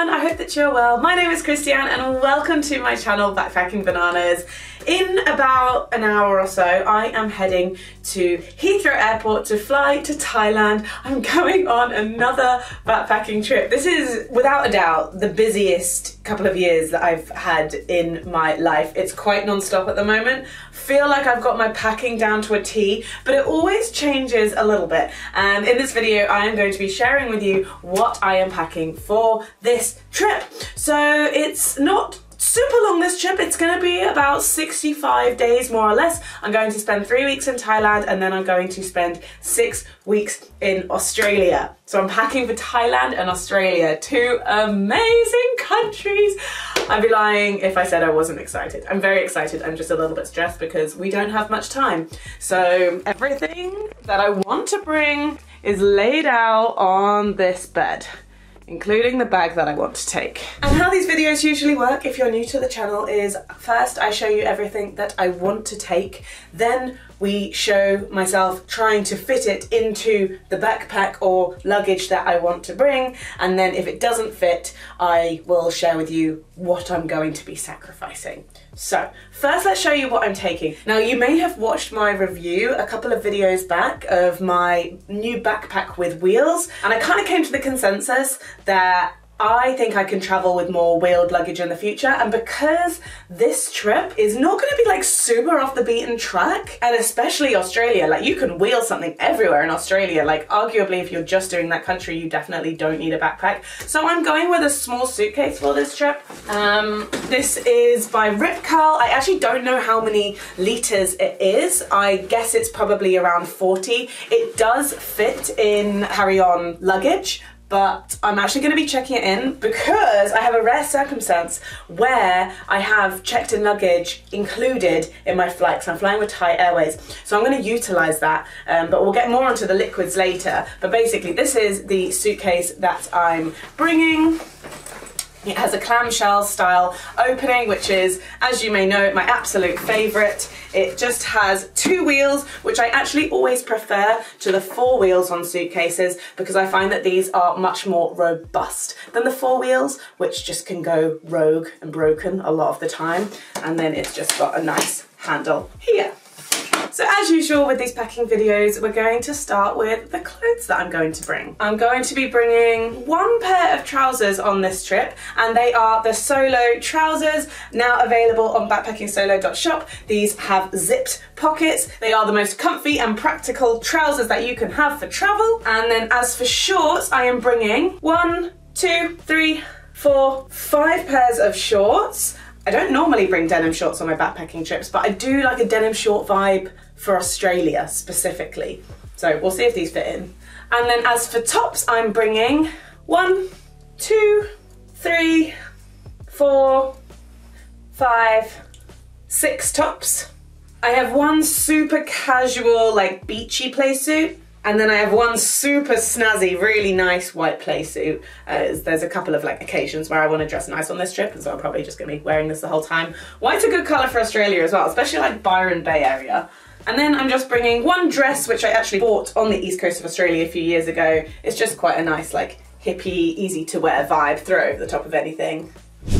everyone, I hope that you're well. My name is Christiane and welcome to my channel Backpacking Bananas. In about an hour or so I am heading to Heathrow Airport to fly to Thailand. I'm going on another backpacking trip. This is without a doubt the busiest couple of years that I've had in my life. It's quite non-stop at the moment. Feel like I've got my packing down to a T, but it always changes a little bit, and in this video I am going to be sharing with you what I am packing for this trip. So it's not super long, this trip. It's going to be about 65 days more or less. I'm going to spend 3 weeks in Thailand and then I'm going to spend 6 weeks in Australia. So I'm packing for Thailand and Australia, two amazing countries. I'd be lying if I said I wasn't excited. I'm very excited. I'm just a little bit stressed because we don't have much time. So everything that I want to bring is laid out on this bed, including the bag that I want to take. And how these videos usually work, if you're new to the channel, is first I show you everything that I want to take, then we show myself trying to fit it into the backpack or luggage that I want to bring, and then if it doesn't fit, I will share with you what I'm going to be sacrificing. So, first let's show you what I'm taking. Now, you may have watched my review a couple of videos back of my new backpack with wheels, and I kind of came to the consensus that I think I can travel with more wheeled luggage in the future, and because this trip is not going to be like super off the beaten track, and especially Australia, like you can wheel something everywhere in Australia, like arguably if you're just doing that country you definitely don't need a backpack. So I'm going with a small suitcase for this trip. This is by Rip Curl. I actually don't know how many litres it is. I guess it's probably around 40. It does fit in carry-on luggage, but I'm actually going to be checking it in because I have a rare circumstance where I have checked-in luggage included in my flights. I'm flying with Thai Airways, so I'm going to utilise that, but we'll get more onto the liquids later. But basically, this is the suitcase that I'm bringing. It has a clamshell style opening, which is, as you may know, my absolute favourite. It just has two wheels, which I actually always prefer to the four wheels on suitcases because I find that these are much more robust than the four wheels, which just can go rogue and broken a lot of the time. And then it's just got a nice handle here. So as usual with these packing videos, we're going to start with the clothes that I'm going to bring. I'm going to be bringing one pair of trousers on this trip, and they are the Solo trousers, now available on BackpackingSolo.shop. These have zipped pockets. They are the most comfy and practical trousers that you can have for travel. And then as for shorts, I am bringing 5 pairs of shorts. I don't normally bring denim shorts on my backpacking trips, but I do like a denim short vibe for Australia specifically. So we'll see if these fit in. And then as for tops, I'm bringing 6 tops. I have one super casual, like beachy playsuit, and then I have one super snazzy, really nice white playsuit. There's a couple of like occasions where I want to dress nice on this trip, and so I'm probably just going to be wearing this the whole time. White's a good colour for Australia as well, especially like Byron Bay area. And then I'm just bringing one dress, which I actually bought on the east coast of Australia a few years ago. It's just quite a nice like hippie, easy to wear vibe, throw over the top of anything.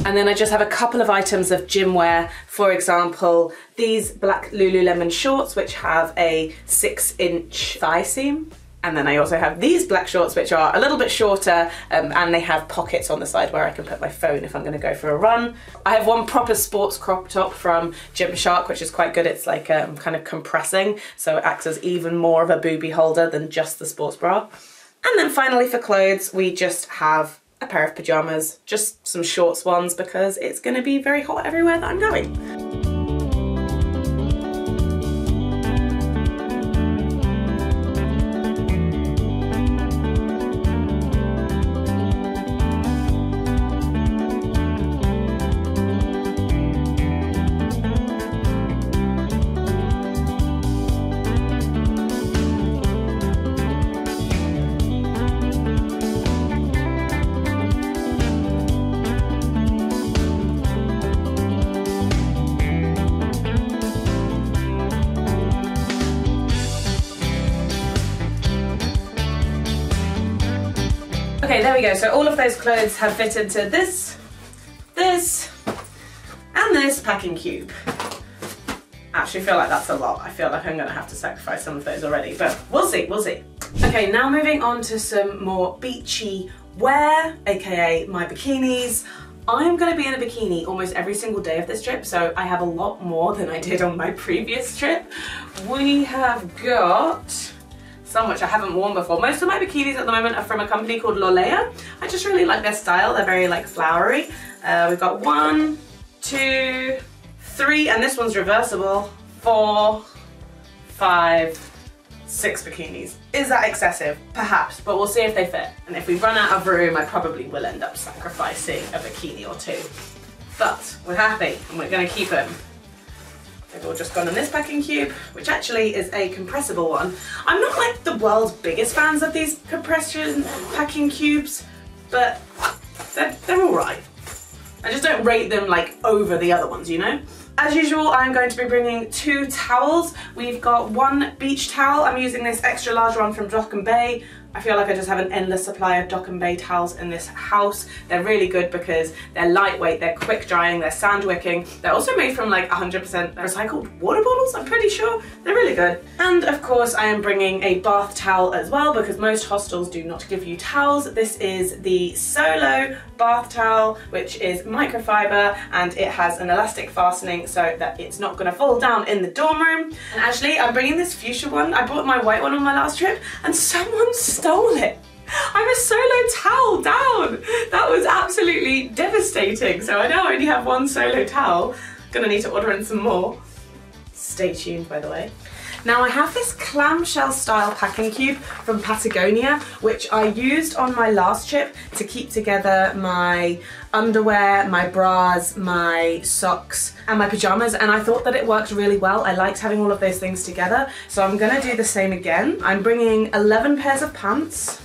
And then I just have a couple of items of gym wear, for example, these black Lululemon shorts which have a 6-inch thigh seam. And then I also have these black shorts which are a little bit shorter, and they have pockets on the side where I can put my phone if I'm going to go for a run. I have one proper sports crop top from Gymshark which is quite good. It's like kind of compressing, so it acts as even more of a boobie holder than just the sports bra. And then finally for clothes we just have a pair of pyjamas, just some shorts ones because it's going to be very hot everywhere that I'm going. Okay, there we go. So all of those clothes have fit into this, this, and this packing cube. I actually feel like that's a lot. I feel like I'm gonna have to sacrifice some of those already, but we'll see, we'll see. Okay, now moving on to some more beachy wear, aka my bikinis. I'm gonna be in a bikini almost every single day of this trip, so I have a lot more than I did on my previous trip. We have got some which I haven't worn before. Most of my bikinis at the moment are from a company called Lolea. I just really like their style. They're very like flowery. We've got 1, 2, 3, and this one's reversible, 4, 5, 6 bikinis. Is that excessive? Perhaps, but we'll see if they fit. And if we run out of room, I probably will end up sacrificing a bikini or two. But we're happy and we're gonna keep them. They've all just gone in this packing cube, which actually is a compressible one. I'm not like the world's biggest fans of these compression packing cubes, but they're all right. I just don't rate them like over the other ones, you know? As usual, I'm going to be bringing 2 towels. We've got 1 beach towel. I'm using this extra large one from Dock and Bay. I feel like I just have an endless supply of Dock and Bay towels in this house. They're really good because they're lightweight, they're quick drying, they're sand wicking. They're also made from like 100% recycled water bottles, I'm pretty sure. They're really good. And of course, I am bringing a bath towel as well because most hostels do not give you towels. This is the Solo bath towel, which is microfiber and it has an elastic fastening so that it's not gonna fall down in the dorm room. And actually, I'm bringing this fuchsia one. I bought my white one on my last trip and someone stole it. I'm a Solo towel down. That was absolutely devastating. So I now only have 1 Solo towel. Gonna need to order in some more. Stay tuned, by the way. Now I have this clamshell style packing cube from Patagonia, which I used on my last trip to keep together my underwear, my bras, my socks, and my pajamas, and I thought that it worked really well. I liked having all of those things together, so I'm gonna do the same again. I'm bringing 11 pairs of pants,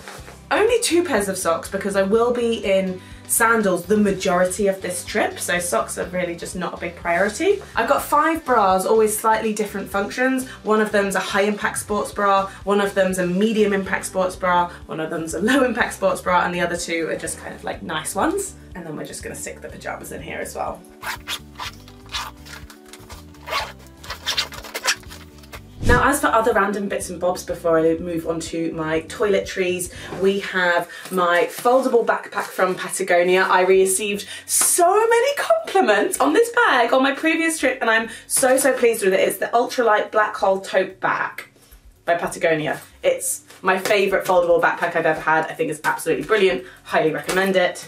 only 2 pairs of socks because I will be in sandals the majority of this trip, so socks are really just not a big priority. I've got 5 bras, always slightly different functions. One of them's a high impact sports bra, one of them's a medium impact sports bra, one of them's a low impact sports bra, and the other 2 are just kind of like nice ones. And then we're just gonna stick the pajamas in here as well. Now, as for other random bits and bobs before I move on to my toiletries, we have my foldable backpack from Patagonia. I received so many compliments on this bag on my previous trip and I'm so, so pleased with it. It's the Ultralight Black Hole Taupe Back by Patagonia. It's my favourite foldable backpack I've ever had. I think it's absolutely brilliant. Highly recommend it.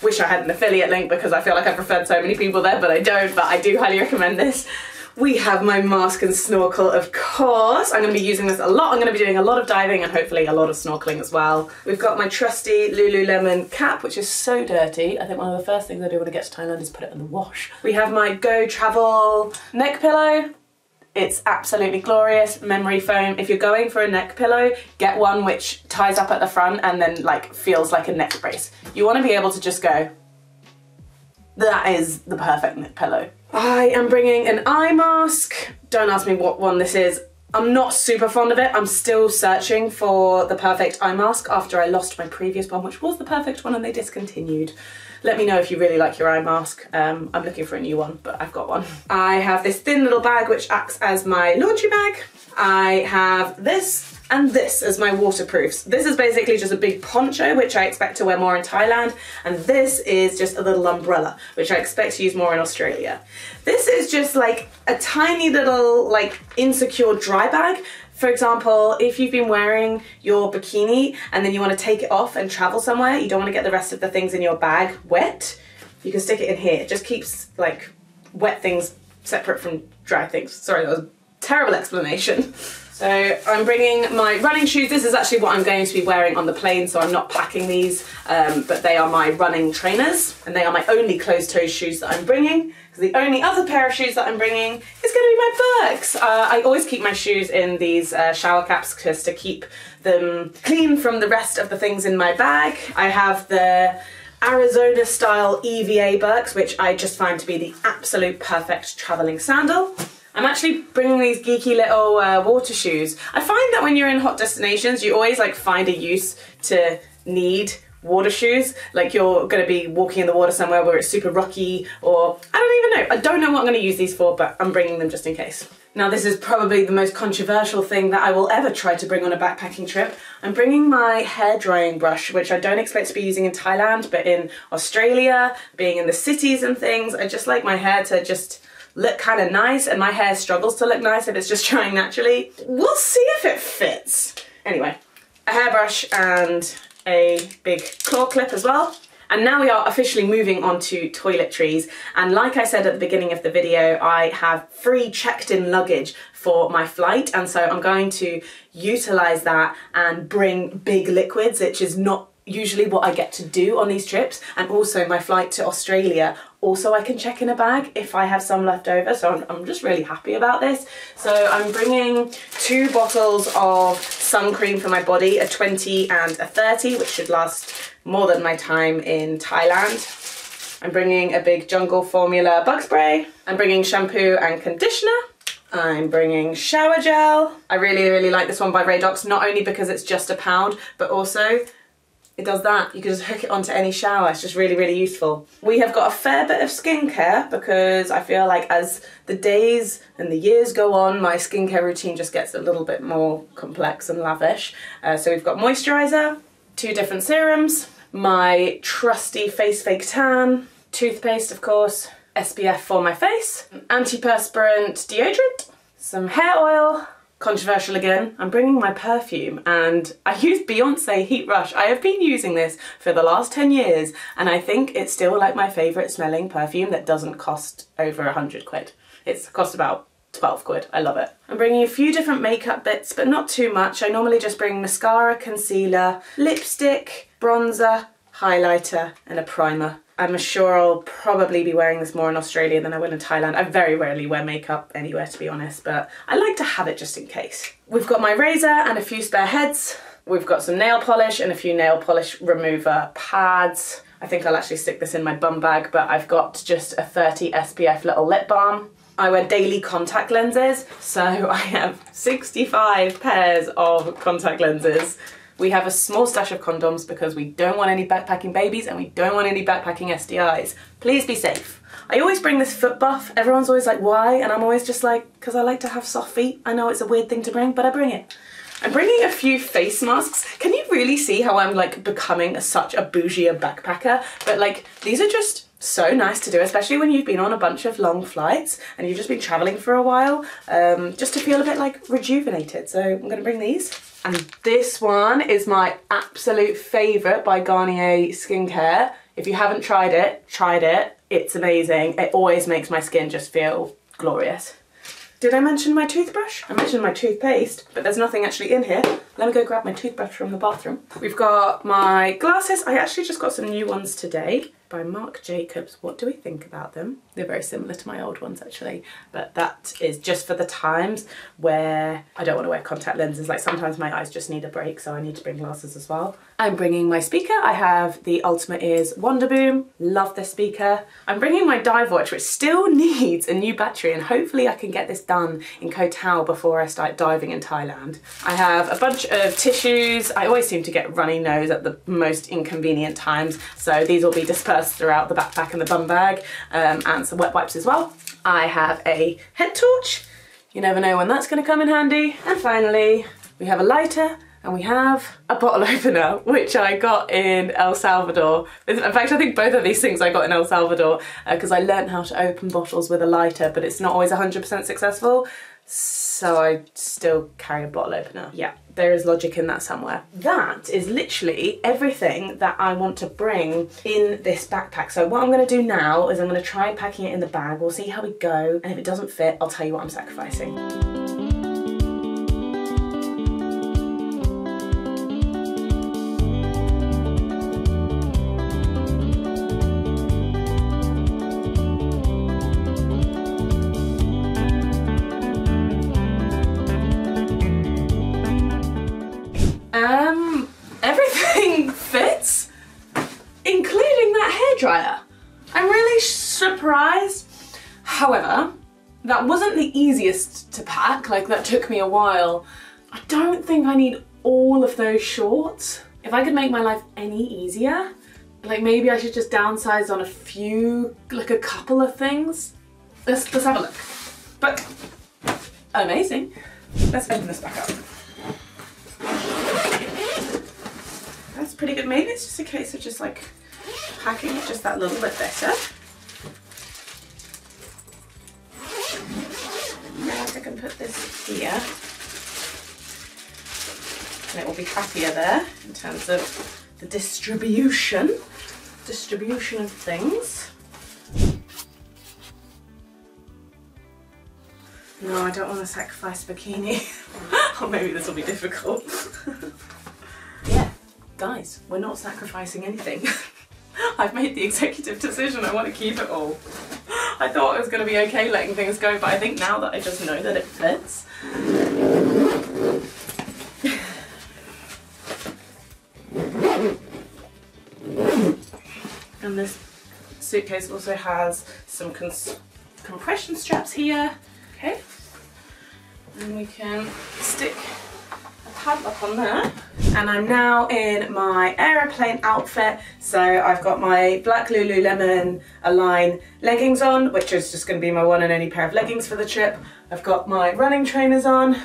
Wish I had an affiliate link because I feel like I've referred so many people there, but I don't, but I do highly recommend this. We have my mask and snorkel, of course. I'm gonna be using this a lot. I'm gonna be doing a lot of diving and hopefully a lot of snorkeling as well. We've got my trusty Lululemon cap, which is so dirty. I think one of the first things I do when I get to Thailand is put it in the wash. We have my Go Travel neck pillow. It's absolutely glorious, memory foam. If you're going for a neck pillow, get one which ties up at the front and then like feels like a neck brace. You wanna be able to just go, that is the perfect neck pillow. I am bringing an eye mask. Don't ask me what one this is. I'm not super fond of it. I'm still searching for the perfect eye mask after I lost my previous one, which was the perfect one and they discontinued. Let me know if you really like your eye mask. I'm looking for a new one, but I've got one. I have this thin little bag which acts as my laundry bag. I have this and this as my waterproofs. This is basically just a big poncho, which I expect to wear more in Thailand. And this is just a little umbrella, which I expect to use more in Australia. This is just like a tiny little like insecure dry bag. For example, if you've been wearing your bikini and then you want to take it off and travel somewhere, you don't want to get the rest of the things in your bag wet, you can stick it in here. It just keeps like wet things separate from dry things. Sorry, that was a terrible explanation. So I'm bringing my running shoes. This is actually what I'm going to be wearing on the plane, so I'm not packing these, but they are my running trainers and they are my only closed-toe shoes that I'm bringing, because the only other pair of shoes that I'm bringing is going to be my Birks. I always keep my shoes in these shower caps just to keep them clean from the rest of the things in my bag. I have the Arizona-style EVA Birks, which I just find to be the absolute perfect traveling sandal. I'm actually bringing these geeky little water shoes. I find that when you're in hot destinations, you always like find a use to need water shoes, like you're going to be walking in the water somewhere where it's super rocky, or I don't even know. I don't know what I'm going to use these for, but I'm bringing them just in case. Now this is probably the most controversial thing that I will ever try to bring on a backpacking trip. I'm bringing my hair drying brush, which I don't expect to be using in Thailand, but in Australia, being in the cities and things, I just like my hair to just look kind of nice, and my hair struggles to look nice if it's just drying naturally. We'll see if it fits. Anyway, a hairbrush and a big claw clip as well. And now we are officially moving on to toiletries. And like I said at the beginning of the video, I have free checked-in luggage for my flight, and so I'm going to utilize that and bring big liquids, which is not usually what I get to do on these trips. And also my flight to Australia, also I can check in a bag if I have some left over, so I'm just really happy about this. So I'm bringing 2 bottles of sun cream for my body, a 20 and a 30, which should last more than my time in Thailand. I'm bringing a big Jungle Formula bug spray. I'm bringing shampoo and conditioner. I'm bringing shower gel. I really, really like this one by Radox, not only because it's just £1, but also it does that. You can just hook it onto any shower. It's just really, really useful. We have got a fair bit of skincare because I feel like as the days and the years go on, my skincare routine just gets a little bit more complex and lavish. So we've got moisturizer, 2 different serums, my trusty Face Fake Tan, toothpaste of course, SPF for my face, antiperspirant deodorant, some hair oil. Controversial again, I'm bringing my perfume, and I use Beyoncé Heat Rush. I have been using this for the last 10 years and I think it's still like my favourite smelling perfume that doesn't cost over 100 quid. It's cost about 12 quid. I love it. I'm bringing a few different makeup bits, but not too much. I normally just bring mascara, concealer, lipstick, bronzer, highlighter and a primer. I'm sure I'll probably be wearing this more in Australia than I will in Thailand. I very rarely wear makeup anywhere, to be honest, but I like to have it just in case. We've got my razor and a few spare heads. We've got some nail polish and a few nail polish remover pads. I think I'll actually stick this in my bum bag, but I've got just a 30 SPF little lip balm. I wear daily contact lenses, so I have 65 pairs of contact lenses. We have a small stash of condoms because we don't want any backpacking babies and we don't want any backpacking STIs. Please be safe. I always bring this foot buff. Everyone's always like, why? And I'm always just like, because I like to have soft feet. I know it's a weird thing to bring, but I bring it. I'm bringing a few face masks. Can you really see how I'm like becoming such a bougie backpacker? But like, these are just so nice to do, especially when you've been on a bunch of long flights and you've just been traveling for a while, just to feel a bit like rejuvenated. So I'm gonna bring these. And this one is my absolute favorite by Garnier skincare. If you haven't tried it, try it. It's amazing. It always makes my skin just feel glorious. Did I mention my toothbrush? I mentioned my toothpaste, but there's nothing actually in here. Let me go grab my toothbrush from the bathroom. We've got my glasses. I actually just got some new ones today by Marc Jacobs. What do we think about them? They're very similar to my old ones actually, but that is just for the times where I don't want to wear contact lenses. Like sometimes my eyes just need a break, so I need to bring glasses as well. I'm bringing my speaker. I have the Ultimate Ears Wonderboom. Love this speaker. I'm bringing my dive watch, which still needs a new battery, and hopefully I can get this done in Koh Tao before I start diving in Thailand. I have a bunch of tissues. I always seem to get runny nose at the most inconvenient times, so these will be dispersed throughout the backpack and the bum bag, and some wet wipes as well. I have a head torch. You never know when that's going to come in handy. And finally, we have a lighter. And we have a bottle opener, which I got in El Salvador. In fact, I think both of these things I got in El Salvador because I learned how to open bottles with a lighter, but it's not always 100% successful. So I still carry a bottle opener. Yeah, there is logic in that somewhere. That is literally everything that I want to bring in this backpack. So what I'm gonna do now is I'm gonna try packing it in the bag. We'll see how we go. And if it doesn't fit, I'll tell you what I'm sacrificing. However, that wasn't the easiest to pack, like that took me a while. I don't think I need all of those shorts. If I could make my life any easier, like maybe I should just downsize on a few, like a couple of things. Let's have a look. But amazing. Let's open this back up. That's pretty good. Maybe it's just a case of just like packing it just that little bit better. Perhaps I can put this here. And it will be happier there in terms of the distribution of things. No, I don't want to sacrifice bikini. Or maybe this will be difficult. Yeah, guys, we're not sacrificing anything. I've made the executive decision, I want to keep it all. I thought it was going to be okay letting things go, but I think now that I just know that it fits. And this suitcase also has some compression straps here. Okay. And we can stick a padlock on there. And I'm now in my aeroplane outfit. So I've got my black Lululemon Align leggings on, which is just going to be my one and only pair of leggings for the trip. I've got my running trainers on,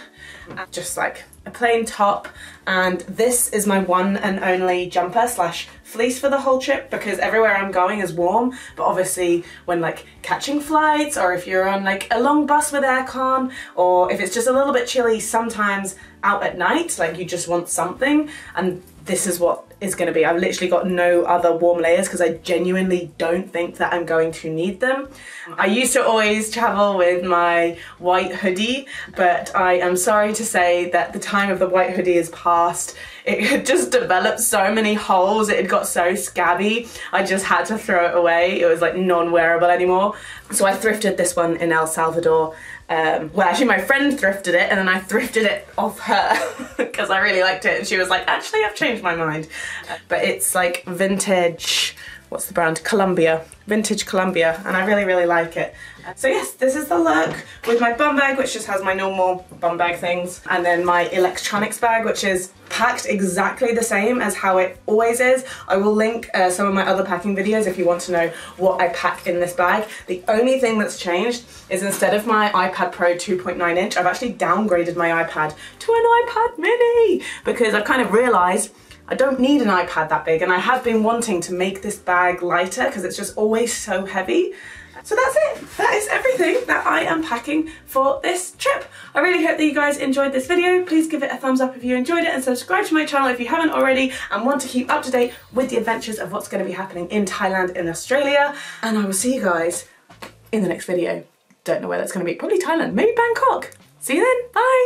just like a plain top. And this is my one and only jumper slash fleece for the whole trip, because everywhere I'm going is warm, but obviously when like catching flights or if you're on like a long bus with aircon, or if it's just a little bit chilly sometimes out at night, like you just want something, and this is what is going to be. I've literally got no other warm layers because I genuinely don't think that I'm going to need them. I used to always travel with my white hoodie, but I am sorry to say that the time of the white hoodie is past. It had just developed so many holes, it had got so scabby, I just had to throw it away. It was like non-wearable anymore. So I thrifted this one in El Salvador. Well, actually my friend thrifted it and then I thrifted it off her because I really liked it and she was like, actually I've changed my mind. But it's like vintage, what's the brand? Columbia. Vintage Columbia, and I really like it. So yes, this is the look with my bum bag, which just has my normal bum bag things, and then my electronics bag, which is packed exactly the same as how it always is. I will link some of my other packing videos if you want to know what I pack in this bag. The only thing that's changed is instead of my iPad Pro 2.9 inch, I've actually downgraded my iPad to an iPad mini because I've kind of realized I don't need an iPad that big, and I have been wanting to make this bag lighter because it's just always so heavy. So that's it. That is everything that I am packing for this trip. I really hope that you guys enjoyed this video. Please give it a thumbs up if you enjoyed it and subscribe to my channel if you haven't already and want to keep up to date with the adventures of what's going to be happening in Thailand and Australia. And I will see you guys in the next video. Don't know where that's going to be. Probably Thailand, maybe Bangkok. See you then. Bye.